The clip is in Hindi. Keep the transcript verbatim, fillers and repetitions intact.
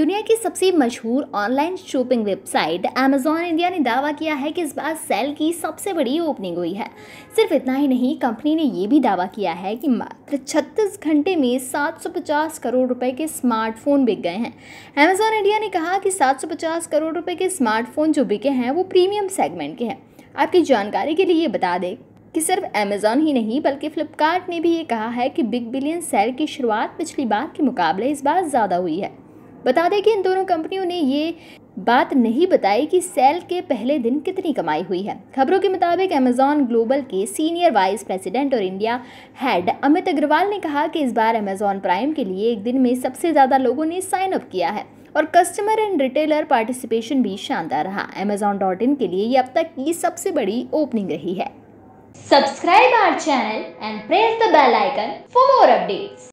दुनिया की सबसे मशहूर online shopping website Amazon India ने दावा किया है कि इस बार सेल की सबसे बड़ी ओपनिंग हुई है। सिर्फ इतना ही नहीं, कंपनी ने यह भी दावा किया है कि मात्र छत्तीस घंटे में सात सौ पचास करोड़ रुपए के स्मार्टफोन बिक गए हैं। अमेजॉन इंडिया ने कहा कि सात सौ पचास करोड़ रुपए के स्मार्टफोन जो बिके हैं वो प्रीमियम सेगमेंट के हैं। आपकी जानकारी के लिए ये बता दें कि सिर्फ अमेज़ॉन ही नहीं बल्कि फ्लिपकार्ट ने भी ये कहा है कि बिग बिलियन सेल की शुरुआत पिछली बार के मुकाबले इस बार ज़्यादा हुई है। बता दें कि इन दोनों कंपनियों ने ये बात नहीं बताई कि सेल के पहले दिन कितनी कमाई हुई है। खबरों के मुताबिक अमेज़ॉन ग्लोबल के सीनियर वाइस प्रेसिडेंट और इंडिया हेड अमित अग्रवाल ने कहा कि इस बार अमेज़ॉन प्राइम के लिए एक दिन में सबसे ज़्यादा लोगों ने साइन अप किया है और कस्टमर एंड रिटेलर पार्टिसिपेशन भी शानदार रहा। अमेज़ॉन डॉट इन के लिए ये अब तक की सबसे बड़ी ओपनिंग रही है। Subscribe our channel and press the bell icon for more updates.